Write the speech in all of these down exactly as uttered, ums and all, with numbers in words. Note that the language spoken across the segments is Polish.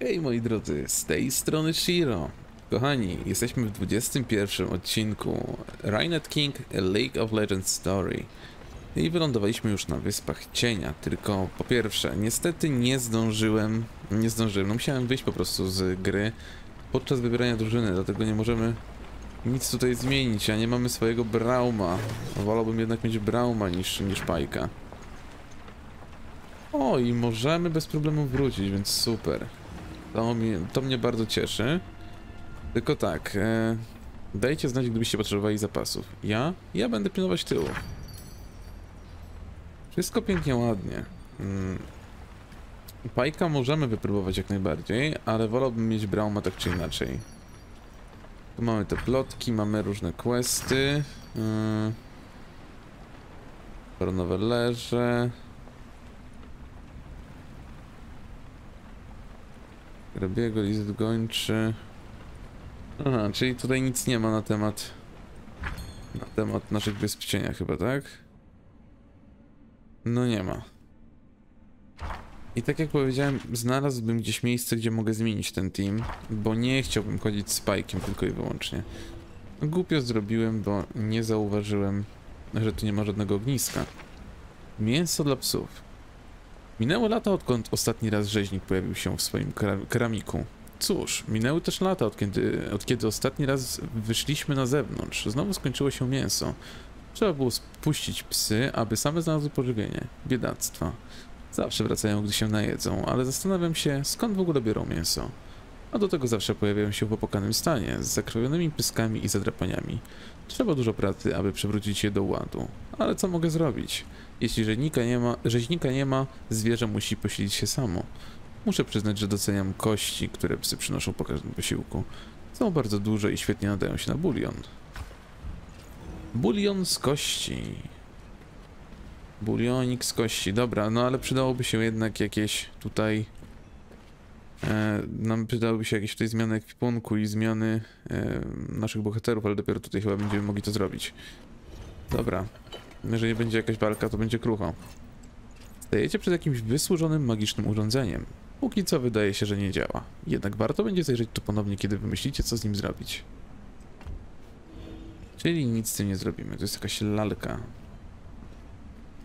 Hej moi drodzy, z tej strony Shiro. Kochani, jesteśmy w dwudziestym pierwszym odcinku Ruined King, A League of Legends Story. I wylądowaliśmy już na Wyspach Cienia, tylko po pierwsze, niestety nie zdążyłem, nie zdążyłem, no musiałem wyjść po prostu z gry podczas wybierania drużyny, dlatego nie możemy nic tutaj zmienić, a nie mamy swojego Brauma. Wolałbym jednak mieć Brauma niż, niż Pajka. O, i możemy bez problemu wrócić, więc super. To mnie, to mnie bardzo cieszy. Tylko tak, e, dajcie znać, gdybyście potrzebowali zapasów. Ja? Ja będę pilnować tyłu. Wszystko pięknie, ładnie. Mm. Pyka możemy wypróbować jak najbardziej, ale wolałbym mieć Brauma tak czy inaczej. Tu mamy te plotki, mamy różne questy. Yy. Koronowe leże. Grabiego, list gończy. Aha, czyli tutaj nic nie ma na temat na temat naszych Wysp Cienia chyba, tak? No nie ma. I tak jak powiedziałem, znalazłbym gdzieś miejsce, gdzie mogę zmienić ten team, bo nie chciałbym chodzić z Pyke'iem tylko i wyłącznie. Głupio zrobiłem, bo nie zauważyłem, że tu nie ma żadnego ogniska. Mięso dla psów. Minęły lata, odkąd ostatni raz rzeźnik pojawił się w swoim keramiku. Cóż, minęły też lata, od kiedy, od kiedy ostatni raz wyszliśmy na zewnątrz. Znowu skończyło się mięso. Trzeba było spuścić psy, aby same znalazły pożywienie. Biedactwa. Zawsze wracają, gdy się najedzą, ale zastanawiam się, skąd w ogóle biorą mięso. A do tego zawsze pojawiają się w opłakanym stanie, z zakrwawionymi pyskami i zadrapaniami. Trzeba dużo pracy, aby przywrócić je do ładu. Ale co mogę zrobić? Jeśli rzeźnika nie ma, rzeźnika nie ma, zwierzę musi posilić się samo. Muszę przyznać, że doceniam kości, które psy przynoszą po każdym posiłku. Są bardzo duże i świetnie nadają się na bulion. Bulion z kości. Bulionik z kości. Dobra, no ale przydałoby się jednak jakieś tutaj... E, nam przydałyby się jakieś tutaj zmiany ekwipunku i zmiany e, naszych bohaterów, ale dopiero tutaj chyba będziemy mogli to zrobić. Dobra. Jeżeli będzie jakaś walka, to będzie krucho. Stajecie przed jakimś wysłużonym magicznym urządzeniem. Póki co wydaje się, że nie działa. Jednak warto będzie zajrzeć tu ponownie, kiedy wymyślicie, co z nim zrobić. Czyli nic z tym nie zrobimy. To jest jakaś lalka.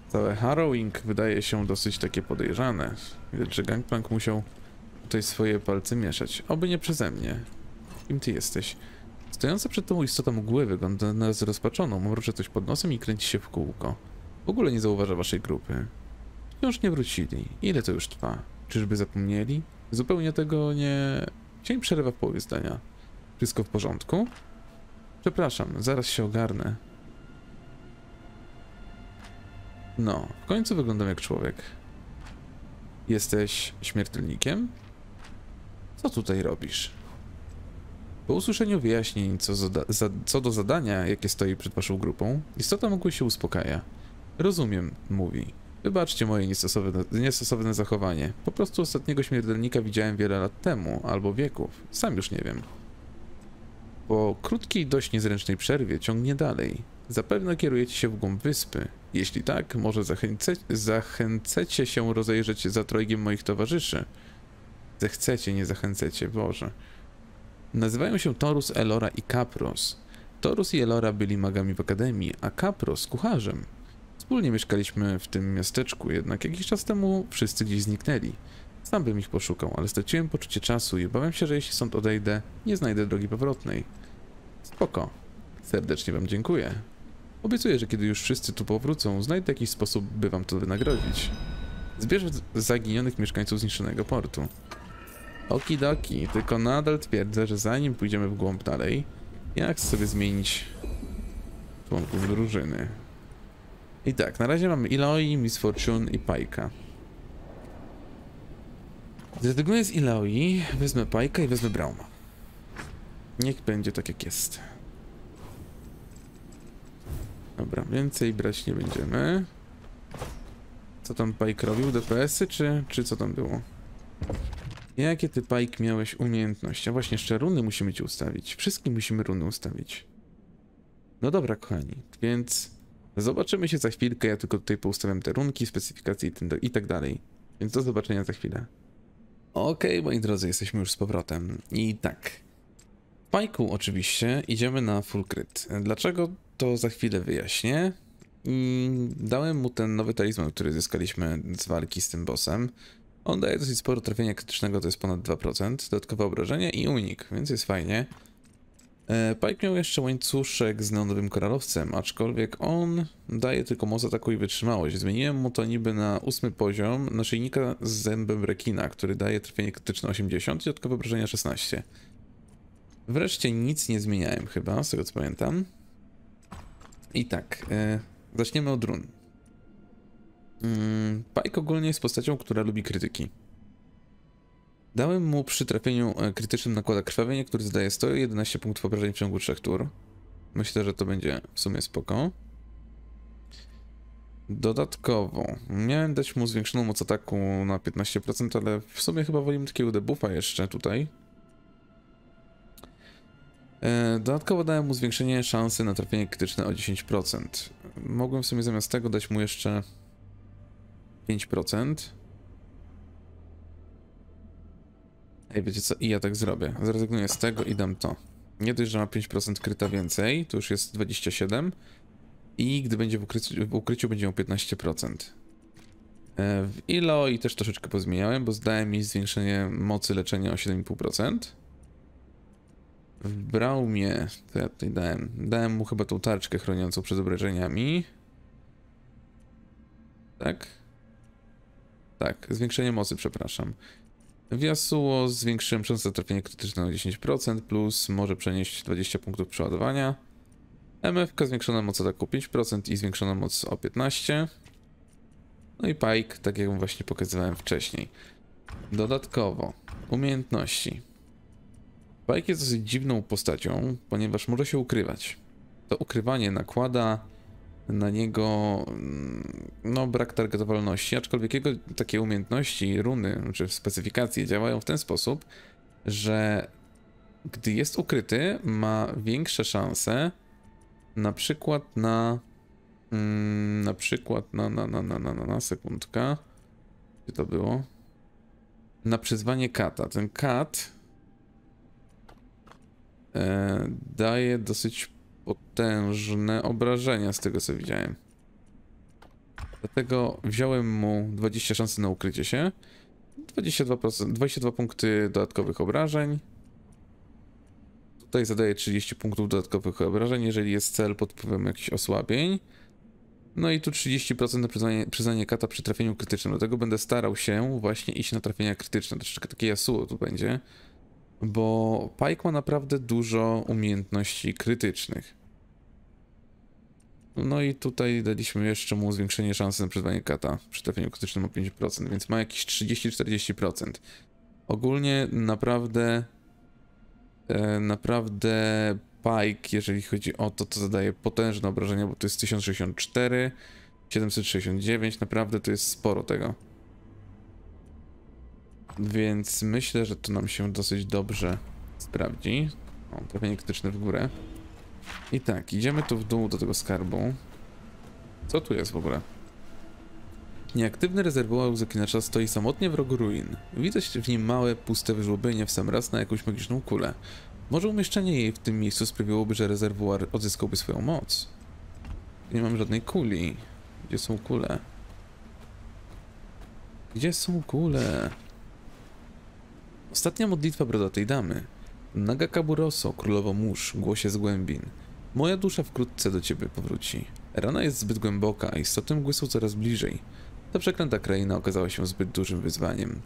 Całe harrowing wydaje się dosyć takie podejrzane. Widać, że Gangplank musiał tutaj swoje palce mieszać. Oby nie przeze mnie. Kim ty jesteś? Stojąca przed tą istotą mgły wygląda na zrozpaczoną. Mruczy coś pod nosem i kręci się w kółko. W ogóle nie zauważa waszej grupy. Wciąż nie wrócili. Ile to już trwa? Czyżby zapomnieli? Zupełnie tego nie... Cień przerywa w połowie zdania. Wszystko w porządku? Przepraszam, zaraz się ogarnę. No, w końcu wyglądam jak człowiek. Jesteś śmiertelnikiem? Co tutaj robisz? Po usłyszeniu wyjaśnień co, za co do zadania, jakie stoi przed waszą grupą, istota mgły się uspokaja. Rozumiem, mówi. Wybaczcie moje niestosowne, niestosowne zachowanie. Po prostu ostatniego śmiertelnika widziałem wiele lat temu, albo wieków. Sam już nie wiem. Po krótkiej, dość niezręcznej przerwie ciągnie dalej. Zapewne kierujecie się w głąb wyspy. Jeśli tak, może zachęce, zachęcecie się rozejrzeć za trojgiem moich towarzyszy. Zechcecie, nie zachęcecie, Boże. Nazywają się Torus, Elora i Kapros. Torus i Elora byli magami w akademii, a Kapros kucharzem. Wspólnie mieszkaliśmy w tym miasteczku, jednak jakiś czas temu wszyscy gdzieś zniknęli. Sam bym ich poszukał, ale straciłem poczucie czasu i obawiam się, że jeśli stąd odejdę, nie znajdę drogi powrotnej. Spoko. Serdecznie wam dziękuję. Obiecuję, że kiedy już wszyscy tu powrócą, znajdę jakiś sposób, by wam to wynagrodzić. Zbierz zaginionych mieszkańców zniszczonego portu. Okidoki, tylko nadal twierdzę, że zanim pójdziemy w głąb dalej, ja chcę sobie zmienić członków drużyny. I tak, na razie mamy Iloi, Miss Fortune i Pyka. Zrezygnuję z Iloi, wezmę Pyka i wezmę Brauma. Niech będzie tak jak jest. Dobra, więcej brać nie będziemy. Co tam Pyke robił? D P S-y czy, czy co tam było? Jakie ty, Pyke, miałeś umiejętności? A właśnie, jeszcze runy musimy ci ustawić. Wszystkim musimy runy ustawić. No dobra, kochani, więc zobaczymy się za chwilkę. Ja tylko tutaj poustawiam te runki, specyfikacje i tak dalej. Więc do zobaczenia za chwilę. Okej, okay, moi drodzy, jesteśmy już z powrotem. I tak, w Pyke'u oczywiście idziemy na full crit. Dlaczego, to za chwilę wyjaśnię. Dałem mu ten nowy talizman, który zyskaliśmy z walki z tym bossem. On daje dosyć sporo trafienia krytycznego, to jest ponad dwa procent, dodatkowe obrażenia i unik, więc jest fajnie. Pyke miał jeszcze łańcuszek z neonowym koralowcem, aczkolwiek on daje tylko moc ataku i wytrzymałość. Zmieniłem mu to niby na ósmy poziom naszyjnika z zębem rekina, który daje trafienie krytyczne osiemdziesiąt i dodatkowe obrażenia szesnaście. Wreszcie nic nie zmieniałem chyba, z tego co pamiętam. I tak, e, zaczniemy od run. Mm, Pyke ogólnie jest postacią, która lubi krytyki. Dałem mu przy trafieniu krytycznym nakłada krwawienie, który zdaje sto jedenaście punktów obrażeń w ciągu trzech tur. Myślę, że to będzie w sumie spoko. Dodatkowo miałem dać mu zwiększoną moc ataku na piętnaście procent, ale w sumie chyba wolimy takiego debuffa jeszcze tutaj. Dodatkowo dałem mu zwiększenie szansy na trafienie krytyczne o dziesięć procent. Mogłem w sumie zamiast tego dać mu jeszcze pięć procent. Ej, wiecie co? I ja tak zrobię. Zrezygnuję z tego i dam to. Nie dość, że ma pięć procent kryta więcej, to już jest dwadzieścia siedem. I gdy będzie w ukryciu, w ukryciu będzie miał piętnaście procent. W ilo i też troszeczkę pozmieniałem, bo zdałem jej zwiększenie mocy leczenia o siedem i pół procent. W Braumie, to ja tutaj dałem, dałem mu chyba tą tarczkę chroniącą przed obrażeniami. Tak? Tak, zwiększenie mocy, przepraszam. W Yasuo zwiększyłem szansę trafienia krytyczne o dziesięć procent, plus może przenieść dwadzieścia punktów przeładowania. M F K zwiększona moc ataku o pięć procent i zwiększona moc o piętnaście procent. No i Pyke, tak jak właśnie pokazywałem wcześniej. Dodatkowo, umiejętności. Pyke jest dosyć dziwną postacią, ponieważ może się ukrywać. To ukrywanie nakłada na niego no, brak targetowalności, aczkolwiek jego takie umiejętności, runy czy specyfikacje działają w ten sposób, że gdy jest ukryty, ma większe szanse na przykład na mm, na przykład na na, na, na, na, na, na sekundkę, gdzie to było? Na przyzwanie kata. Ten kat e, daje dosyć potężne obrażenia, z tego co widziałem. Dlatego wziąłem mu dwadzieścia szansy na ukrycie się, dwadzieścia dwa, dwadzieścia dwa punkty dodatkowych obrażeń. Tutaj zadaję trzydzieści punktów dodatkowych obrażeń, jeżeli jest cel pod wpływem jakichś osłabień. No i tu trzydzieści procent na przyznanie, przyznanie kata przy trafieniu krytycznym. Dlatego będę starał się właśnie iść na trafienia krytyczne. Troszeczkę takie Yasuo tu będzie. Bo Pyke ma naprawdę dużo umiejętności krytycznych. No i tutaj daliśmy jeszcze mu zwiększenie szansy na przyzwanie kata przy trafieniu krytycznym o pięć procent, więc ma jakieś trzydzieści czterdzieści procent. Ogólnie naprawdę e, naprawdę Pyke, jeżeli chodzi o to, to zadaje potężne obrażenia, bo to jest tysiąc sześćdziesiąt cztery, siedemset sześćdziesiąt dziewięć, naprawdę to jest sporo tego. Więc myślę, że to nam się dosyć dobrze sprawdzi. O, trafienie krytyczne w górę. I tak, idziemy tu w dół do tego skarbu. Co tu jest w ogóle? Nieaktywny rezerwoar zaklinacza stoi samotnie w rogu ruin. Widać w nim małe, puste wyżłobienie w sam raz na jakąś magiczną kulę. Może umieszczenie jej w tym miejscu sprawiłoby, że rezerwoar odzyskałby swoją moc. Nie mam żadnej kuli. Gdzie są kule? Gdzie są kule? Ostatnia modlitwa brodatej damy. Nagakabouroso, królowo mórz, głosie z głębin. Moja dusza wkrótce do ciebie powróci. Rana jest zbyt głęboka, a istoty mgły są coraz bliżej. Ta przeklęta kraina okazała się zbyt dużym wyzwaniem.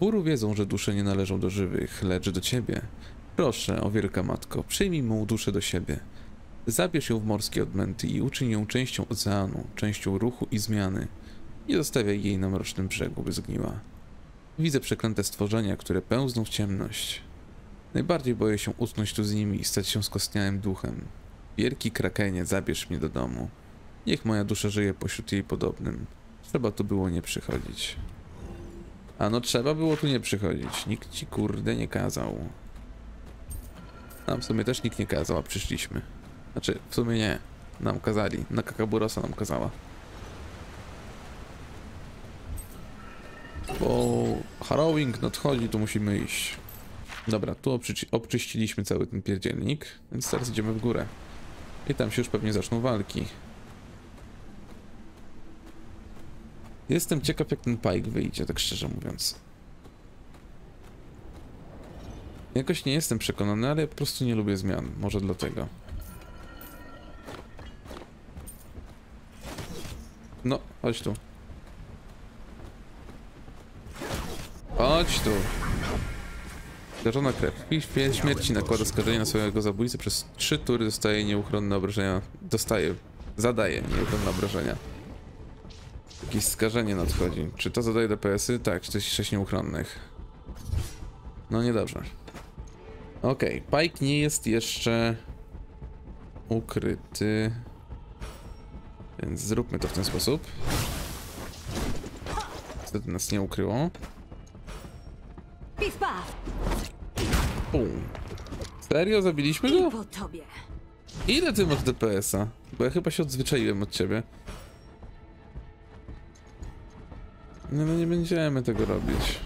Bóru wiedzą, że dusze nie należą do żywych, lecz do ciebie. Proszę, o wielka matko, przyjmij mą duszę do siebie. Zabierz ją w morskie odmęty i uczyń ją częścią oceanu, częścią ruchu i zmiany. Nie zostawiaj jej na mrocznym brzegu, by zgniła. Widzę przeklęte stworzenia, które pędzą w ciemność. Najbardziej boję się utknąć tu z nimi i stać się skostniałym duchem. Wielki Krakenie, zabierz mnie do domu. Niech moja dusza żyje pośród jej podobnym. Trzeba tu było nie przychodzić. A no trzeba było tu nie przychodzić. Nikt ci kurde nie kazał. Nam w sumie też nikt nie kazał, a przyszliśmy. Znaczy, w sumie nie. Nam kazali. Nagakabourosa nam kazała. Bo Harrowing nadchodzi, tu musimy iść. Dobra, tu obczyściliśmy cały ten pierdzielnik, więc teraz idziemy w górę. I tam się już pewnie zaczną walki. Jestem ciekaw, jak ten Pyke wyjdzie, tak szczerze mówiąc. Jakoś nie jestem przekonany, ale ja po prostu nie lubię zmian. Może dlatego. No, chodź tu. Chodź tu. Zdarzona krew. Pięć śmierci nakłada skażenie na swojego zabójcy. Przez trzy tury dostaje nieuchronne obrażenia. Dostaje. Zadaje nieuchronne obrażenia. Jakieś skażenie nadchodzi. Czy to zadaje D P S-y? Tak, czterdzieści sześć nieuchronnych. No niedobrze. Okej, okay. Pyke nie jest jeszcze ukryty. Więc zróbmy to w ten sposób. Wtedy nas nie ukryło. Pum. Serio? Zabiliśmy go? Ile ty masz D P S-a? Bo ja chyba się odzwyczaiłem od ciebie. No, no nie będziemy tego robić.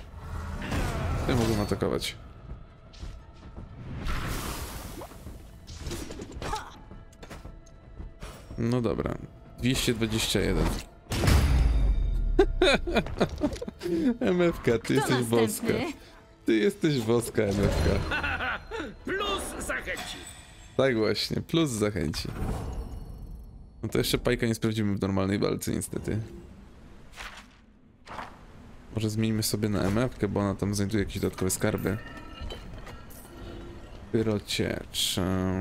Tutaj mogą atakować. No dobra. dwieście dwadzieścia jeden. M F K, ty jesteś boska. Ty jesteś boska, M F K. Plus zachęci. Tak właśnie, plus zachęci. No to jeszcze Pyka nie sprawdzimy w normalnej walce niestety. Może zmieńmy sobie na M F-kę, bo ona tam znajduje jakieś dodatkowe skarby. Pyrociecz.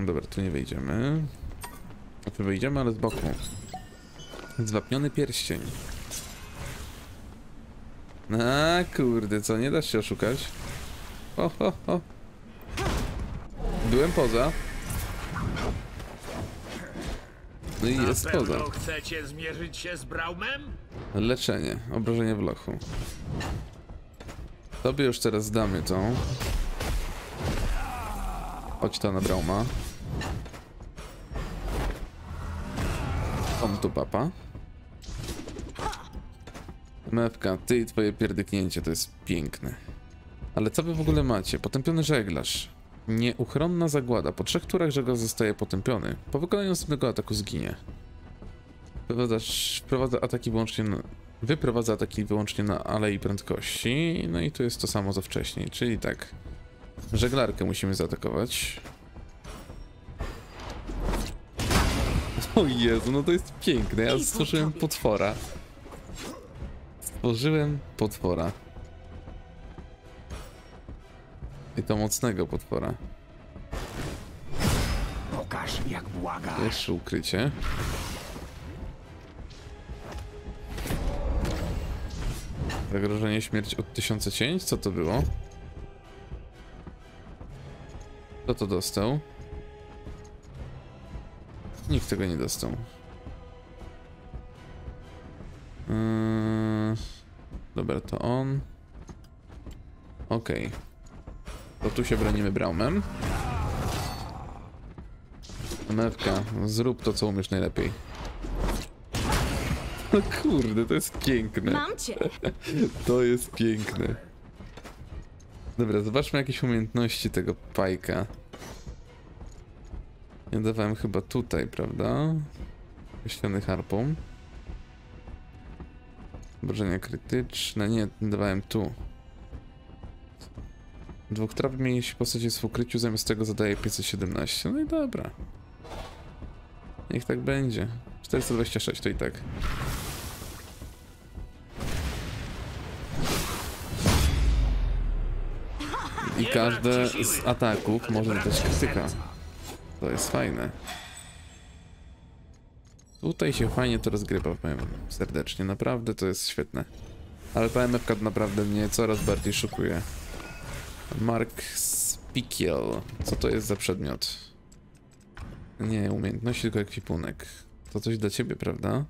Dobra, tu nie wyjdziemy. A tu wyjdziemy, ale z boku. Zwapniony pierścień. A kurde, co? Nie dasz się oszukać? O, ho, ho. Byłem poza. No i jest poza. Chcecie zmierzyć się z Braumem? Leczenie. Obrażenie w lochu. Tobie już teraz damy tą. Chodź ta na Brauma. On tu papa. Mewka, ty i twoje pierdyknięcie, to jest piękne. Ale co wy w ogóle macie? Potępiony żeglarz. Nieuchronna zagłada. Po trzech turach żeglarz zostaje potępiony. Po wykonaniu następnego ataku zginie. Wyprowadza ataki wyłącznie na, wyprowadza ataki wyłącznie na alei prędkości. No i to jest to samo co wcześniej. Czyli tak. Żeglarkę musimy zaatakować. O Jezu, no to jest piękne. Ja stworzyłem potwora. Stworzyłem potwora. I to mocnego potwora. Pokaż, jak błaga. Jeszcze ukrycie. Zagrożenie śmierci od tysiąca cięć? Co to było? Kto to dostał? Nikt tego nie dostał. Yy... Dobra, to on. Okej. Okay. To tu się bronimy Braumem. Mewka, zrób to, co umiesz najlepiej. No kurde, to jest piękne. Mam cię. To jest piękne. Dobra, zobaczmy jakieś umiejętności tego Pyka. Ja dawałem chyba tutaj, prawda? Wyślany harpą. Obrażenia krytyczne. Nie, dawałem tu. Dwóch trap mieni się postać jest w ukryciu, zamiast tego zadaje pięćset siedemnaście. No i dobra. Niech tak będzie. czterysta dwadzieścia sześć to i tak. I każde z ataków może dać krytyka. To jest fajne. Tutaj się fajnie to rozgrywa, powiem serdecznie. Naprawdę to jest świetne. Ale ta M F K naprawdę mnie coraz bardziej szokuje. Mark Spikiel. Co to jest za przedmiot? Nie, umiejętności, tylko ekwipunek. To coś dla ciebie, prawda?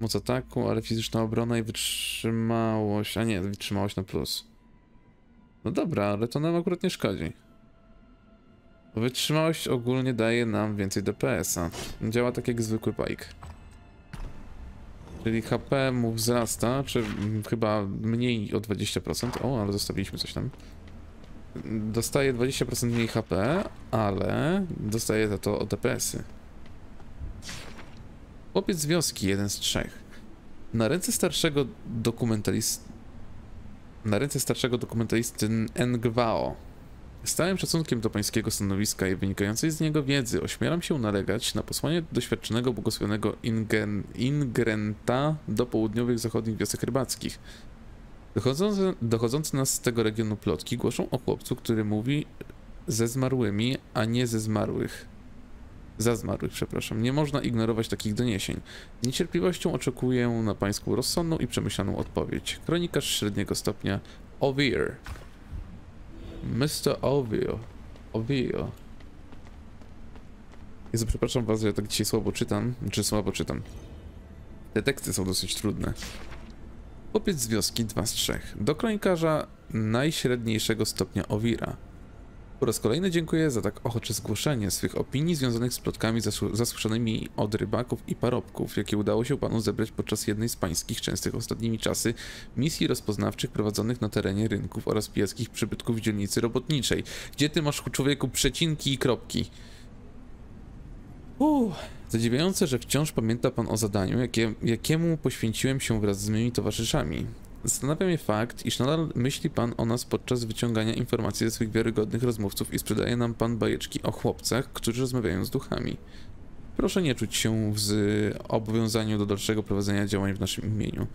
Moc ataku, ale fizyczna obrona i wytrzymałość. A nie, wytrzymałość na plus. No dobra, ale to nam akurat nie szkodzi. Wytrzymałość ogólnie daje nam więcej D P S-a. Działa tak jak zwykły Pyke. Czyli H P mu wzrasta, czy chyba mniej o dwadzieścia procent. O, ale zostawiliśmy coś tam. Dostaje dwadzieścia procent mniej H P, ale dostaje za to D P S-y. Chłopiec z wioski, jeden z trzech. Na ręce starszego dokumentalisty... Na ręce starszego dokumentalisty Ngwao. Z całym szacunkiem do pańskiego stanowiska i wynikającej z niego wiedzy ośmielam się nalegać na posłanie doświadczonego, błogosławionego ingen, ingrenta do południowych zachodnich wiosek rybackich. Dochodzące, dochodzące nas z tego regionu plotki głoszą o chłopcu, który mówi ze zmarłymi, a nie ze zmarłych. Za zmarłych, przepraszam. Nie można ignorować takich doniesień. Z niecierpliwością oczekuję na pańską rozsądną i przemyślaną odpowiedź. Kronikarz średniego stopnia Ovir. mister Ovir. Ovir. Jezu, przepraszam was, że ja tak dzisiaj słabo czytam. Czy słabo czytam. Te teksty są dosyć trudne. Chłopiec z wioski, dwa z trzech. Do kronikarza najśredniejszego stopnia Ovira. Po raz kolejny dziękuję za tak ochocze zgłoszenie swych opinii związanych z plotkami zasłyszanymi od rybaków i parobków, jakie udało się panu zebrać podczas jednej z pańskich częstych ostatnimi czasy misji rozpoznawczych prowadzonych na terenie rynków oraz pijackich przybytków w dzielnicy robotniczej. Gdzie ty masz, człowieku, przecinki i kropki? Uuu, zadziwiające, że wciąż pamięta pan o zadaniu, jakie, jakiemu poświęciłem się wraz z moimi towarzyszami. Zastanawia mnie fakt, iż nadal myśli pan o nas podczas wyciągania informacji ze swych wiarygodnych rozmówców i sprzedaje nam pan bajeczki o chłopcach, którzy rozmawiają z duchami. Proszę nie czuć się w obowiązaniu do dalszego prowadzenia działań w naszym imieniu.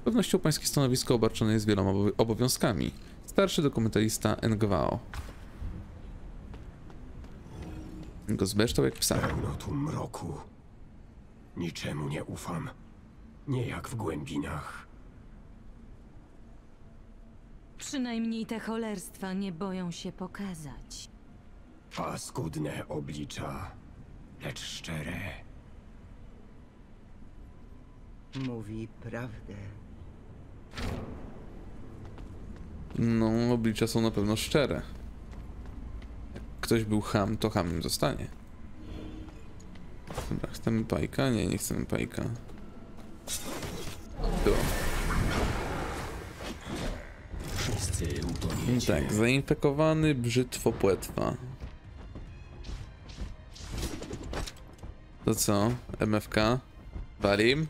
Z pewnością pańskie stanowisko obarczone jest wieloma obowiązkami. Starszy dokumentalista Ngwao. Go zbeształ jak psa. Pełno tu mroku. Niczemu nie ufam. Nie jak w głębinach. Przynajmniej te cholerstwa nie boją się pokazać. Paskudne oblicza, lecz szczere. Mówi prawdę. No, oblicza są na pewno szczere. Jak ktoś był ham, to hamem zostanie. Dobra, chcemy Pyka? Nie, nie chcemy Pyka. Dobra. Tak, zainfekowany brzytwo płetwa. To co? M F K? Walim?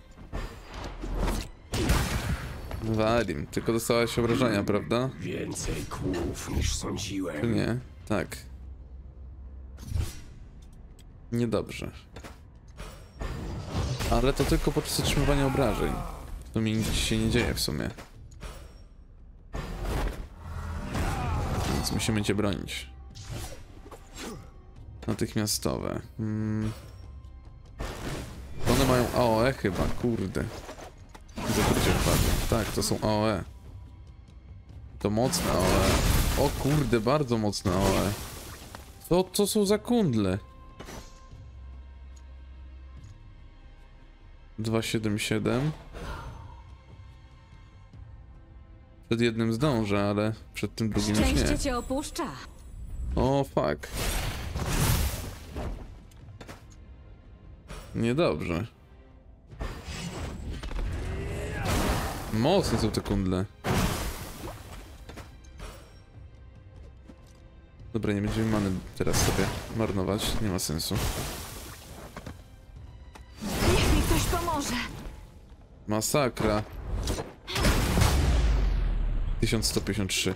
Walim, tylko dostałaś obrażenia, prawda? Więcej kłów niż sądziłem. Nie, tak. Niedobrze. Ale to tylko podczas otrzymywania obrażeń. To mi nic się nie dzieje w sumie. Więc musimy cię bronić. Natychmiastowe. Hmm. One mają A O E chyba, kurde. Zakrycie wpadło. Tak, to są A O E. To mocne A O E. O kurde, bardzo mocne A O E. Co to są za kundle? dwieście siedemdziesiąt siedem. Przed jednym zdążę, ale przed tym drugim już nie. Szczęście cię opuszcza. O, fuck. Niedobrze. Mocne są te kundle. Dobra, nie będziemy many teraz sobie marnować, nie ma sensu. Niech mi ktoś pomoże. Masakra. tysiąc sto pięćdziesiąt trzy.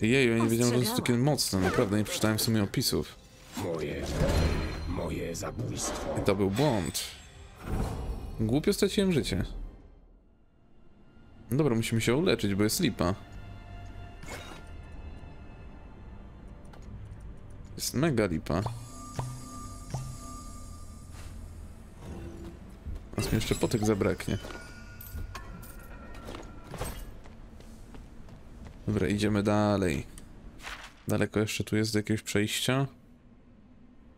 Jeju, ja nie wiedziałem, że to jest takie mocne, naprawdę nie przeczytałem w sumie opisów. Moje, moje zabójstwo. I to był błąd. Głupio straciłem życie. No dobra, musimy się uleczyć, bo jest lipa. Jest mega lipa. Aż mi jeszcze potek zabraknie. Dobra, idziemy dalej. Daleko jeszcze tu jest do jakiegoś przejścia.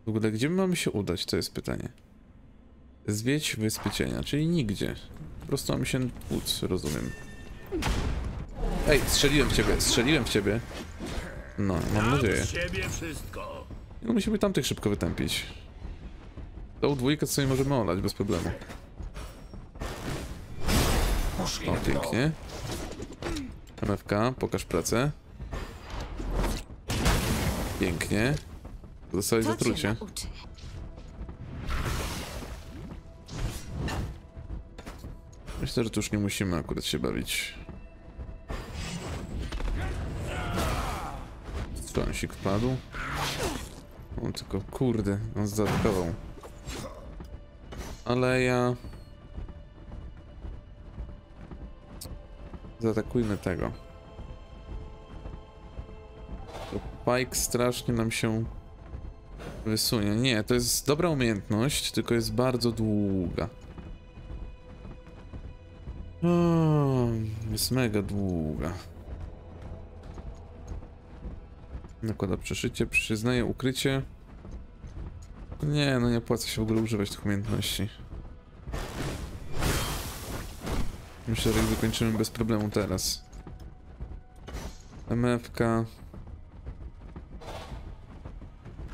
W ogóle gdzie my mamy się udać? To jest pytanie. Zwiedź Wyspy Cienia, czyli nigdzie. Po prostu mamy się płuc, rozumiem. Ej, strzeliłem w ciebie, strzeliłem w ciebie. No, mam nadzieję. No, musimy tamtych szybko wytępić. Tą dwójkę sobie możemy olać bez problemu. O, pięknie. M F K, pokaż pracę. Pięknie. Dostałeś zatrucie. Myślę, że tu już nie musimy akurat się bawić. Stąsik wpadł. On tylko, kurde, on zaatakował. Ale ja... Zaatakujmy tego. To Pyke strasznie nam się wysunie. Nie, to jest dobra umiejętność, tylko jest bardzo długa. O, jest mega długa. Nakłada przeszycie, przyznaje ukrycie. Nie, no nie opłaca się w ogóle używać tych umiejętności. Myślę, że ich wykończymy bez problemu teraz. M F K.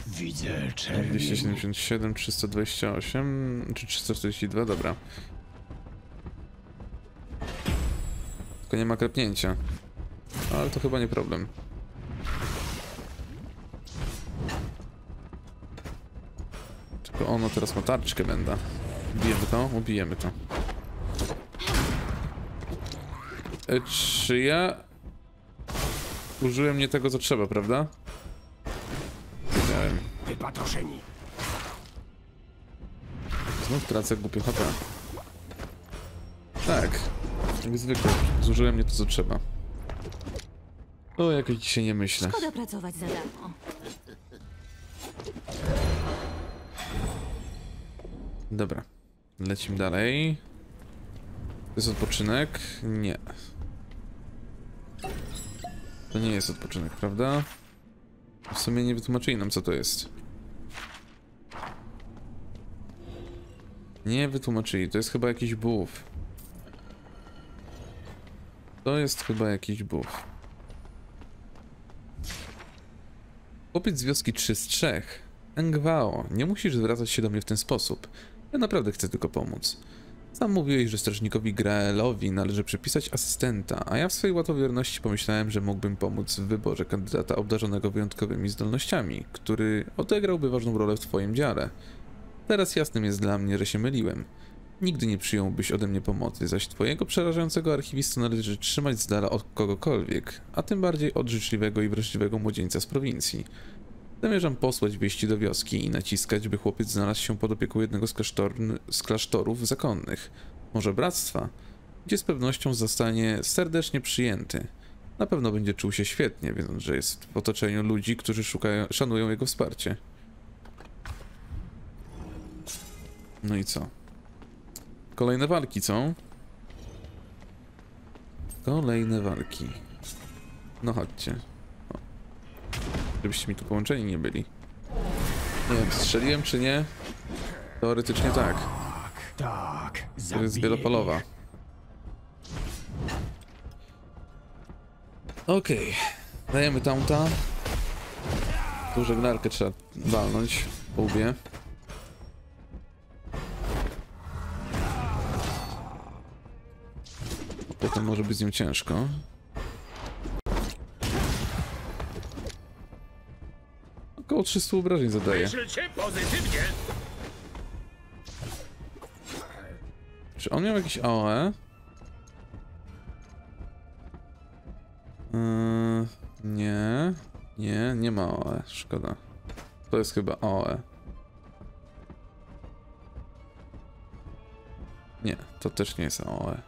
Widzę, czerwony. dwieście siedemdziesiąt siedem, trzysta dwadzieścia osiem czy trzysta czterdzieści dwa, dobra. Tylko nie ma krepnięcia. Ale to chyba nie problem. Tylko ono teraz ma tarczkę będę. Ubijemy to, ubijemy to. Czy ja użyłem nie tego, co trzeba, prawda? Wiedziałem. Znów tracę głupie H P. Tak, jak zwykle, zużyłem nie to, co trzeba. O, jakoś dzisiaj nie myślę. Szkoda pracować za darmo. Dobra, lecimy dalej. To jest odpoczynek? Nie. To nie jest odpoczynek, prawda? W sumie nie wytłumaczyli nam, co to jest. Nie wytłumaczyli, to jest chyba jakiś buff. To jest chyba jakiś buff. Chłopiec z wioski trzy z trzech. Ngwao, nie musisz zwracać się do mnie w ten sposób. Ja naprawdę chcę tylko pomóc. Sam mówiłeś, że strażnikowi Graelowi należy przypisać asystenta, a ja w swojej łatwowierności pomyślałem, że mógłbym pomóc w wyborze kandydata obdarzonego wyjątkowymi zdolnościami, który odegrałby ważną rolę w twoim dziale. Teraz jasnym jest dla mnie, że się myliłem. Nigdy nie przyjąłbyś ode mnie pomocy, zaś twojego przerażającego archiwistę należy trzymać z dala od kogokolwiek, a tym bardziej od życzliwego i wrażliwego młodzieńca z prowincji. Zamierzam posłać wieści do wioski i naciskać, by chłopiec znalazł się pod opieką jednego z, klasztor... z klasztorów zakonnych, może bractwa, gdzie z pewnością zostanie serdecznie przyjęty. Na pewno będzie czuł się świetnie, wiedząc, że jest w otoczeniu ludzi, którzy szukają... szanują jego wsparcie. No i co? Kolejne walki, co? Kolejne walki. No chodźcie. Żebyście mi tu połączeni nie byli. Nie wiem, strzeliłem czy nie? Teoretycznie tak. Tak, to jest wielopolowa. Okej. Okay. Dajemy tamta. Tu żeglarkę trzeba walnąć po łbie. Potem może być z nią ciężko. Około trzystu obrażeń zadaje. Czy on miał jakieś A O E? Yy, nie, nie, nie ma A O E, szkoda. To jest chyba A O E. Nie, to też nie jest A O E.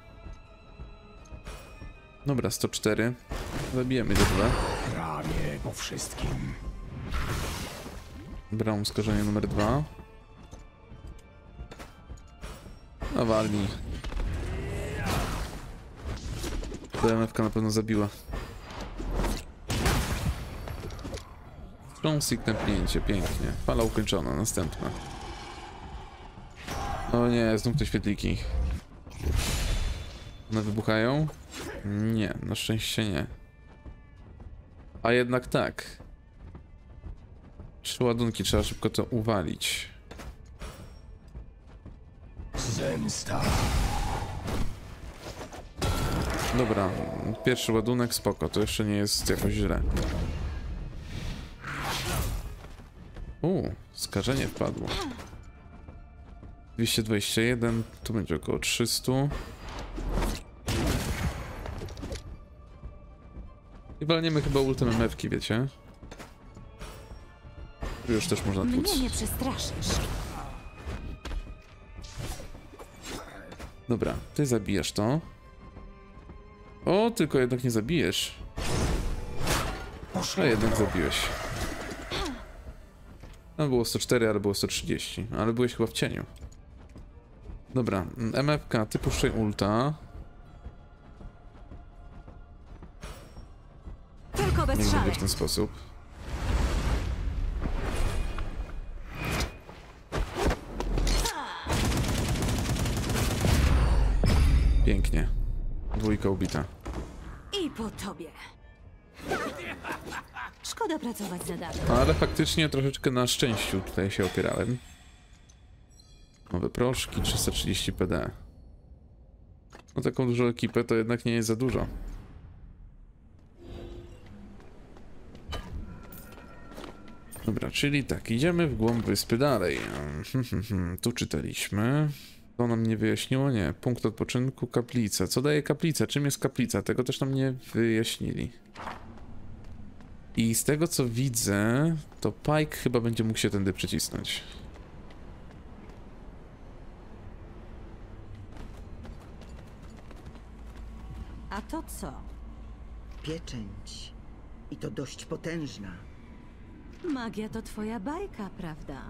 Dobra, sto cztery. Zabijemy dwa. Prawie po wszystkim. Braum, skażenie numer dwa. No walni. D M F-ka na pewno zabiła. Strąsik, tępnięcie, pięknie. Fala ukończona, następna. O nie, znów te świetliki. One wybuchają? Nie, na szczęście nie. A jednak tak. Trzy ładunki, trzeba szybko to uwalić. Zemsta. Dobra, pierwszy ładunek, spoko, to jeszcze nie jest jakoś źle. Uuu, skażenie wpadło. dwieście dwadzieścia jeden, tu będzie około trzysta. I walniemy chyba ultem mewki, wiecie? Już też można tłuc. Mnie nie przestraszysz. Dobra, ty zabijesz to. O, tylko jednak nie zabijesz. A jednak zabiłeś. No było sto cztery, ale było sto trzydzieści. Ale byłeś chyba w cieniu. Dobra, M F K, ty puszczaj ulta. Tylko bez szale. W ten sposób. Pięknie. Dwójka ubita. I po tobie. Szkoda pracować za darmo. Ale faktycznie troszeczkę na szczęściu tutaj się opierałem. Nowe proszki, trzysta trzydzieści P D. No taką dużą ekipę to jednak nie jest za dużo. Dobra, czyli tak, idziemy w głąb wyspy dalej. Tu czytaliśmy. To nam nie wyjaśniło, nie. Punkt odpoczynku, kaplica. Co daje kaplica? Czym jest kaplica? Tego też nam nie wyjaśnili. I z tego co widzę, to Pyke chyba będzie mógł się tędy przycisnąć. A to co? Pieczęć. I to dość potężna. Magia to twoja bajka, prawda?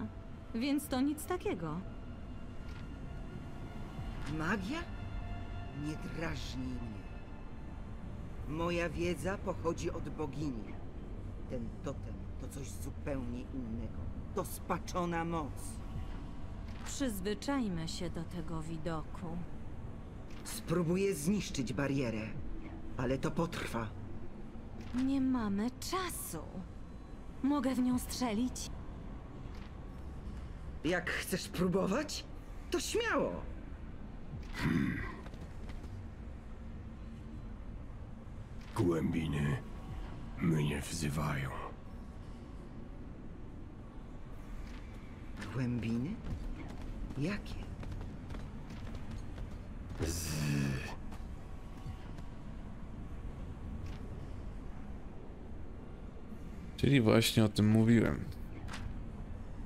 Więc to nic takiego. Magia? Nie drażnij mnie. Moja wiedza pochodzi od bogini. Ten totem to coś zupełnie innego. To spaczona moc. Przyzwyczajmy się do tego widoku. Spróbuję zniszczyć barierę, ale to potrwa. Nie mamy czasu. Mogę w nią strzelić? Jak chcesz próbować, to śmiało. Hmm. Głębiny mnie wzywają. Głębiny? Jakie? Z... Czyli właśnie o tym mówiłem.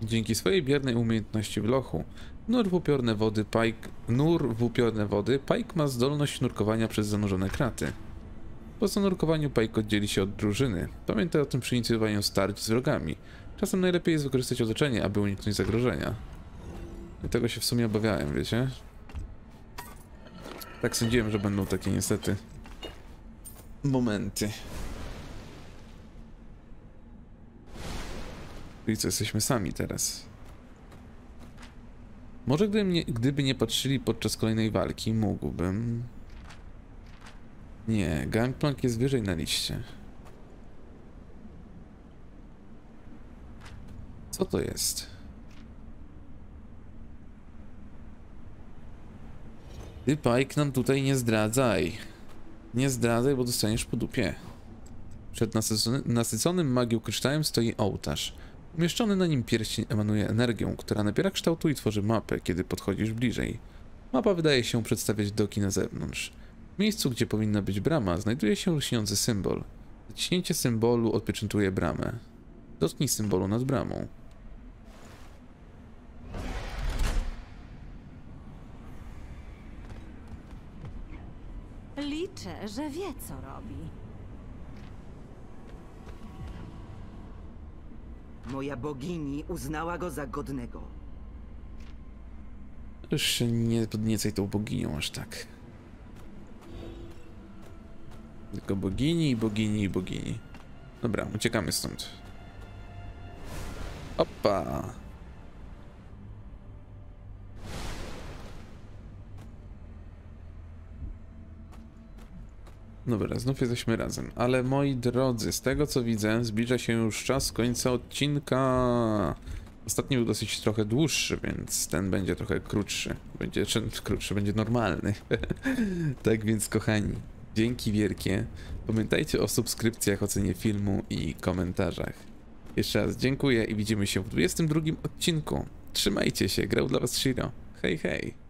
Dzięki swojej biernej umiejętności w lochu, nur w upiorne wody Pyke, nur w upiorne wody Pyke ma zdolność nurkowania przez zanurzone kraty. Po zanurkowaniu Pyke oddzieli się od drużyny. Pamiętaj o tym przy inicjowaniu starć z wrogami. Czasem najlepiej jest wykorzystać otoczenie, aby uniknąć zagrożenia. I tego się w sumie obawiałem, wiecie? Tak sądziłem, że będą takie niestety momenty. I co, jesteśmy sami teraz. Może gdyby nie, gdyby nie patrzyli podczas kolejnej walki, mógłbym... Nie, Gangplank jest wyżej na liście. Co to jest? Ty, Pyke, nam tutaj nie zdradzaj. Nie zdradzaj, bo dostaniesz po dupie. Przed nasycony, nasyconym magią kryształem stoi ołtarz. Umieszczony na nim pierścień emanuje energią, która nabiera kształtu i tworzy mapę, kiedy podchodzisz bliżej. Mapa wydaje się przedstawiać doki na zewnątrz. W miejscu, gdzie powinna być brama, znajduje się lśniący symbol. Zaciśnięcie symbolu odpieczętuje bramę. Dotknij symbolu nad bramą. Liczę, że wie, co robi. Moja bogini uznała go za godnego. Już się nie podniecaj tą boginią aż tak. Tylko bogini, bogini, bogini. Dobra, uciekamy stąd. Opa! Dobra, znów jesteśmy razem, ale moi drodzy, z tego co widzę, zbliża się już czas końca odcinka. Ostatni był dosyć trochę dłuższy, więc ten będzie trochę krótszy. Będzie, czy, krótszy, będzie normalny. Tak więc, kochani, Dzięki wielkie. Pamiętajcie o subskrypcjach, ocenie filmu i komentarzach. Jeszcze raz dziękuję i widzimy się w dwudziestym drugim odcinku. Trzymajcie się, grał dla was Shiro. Hej, hej.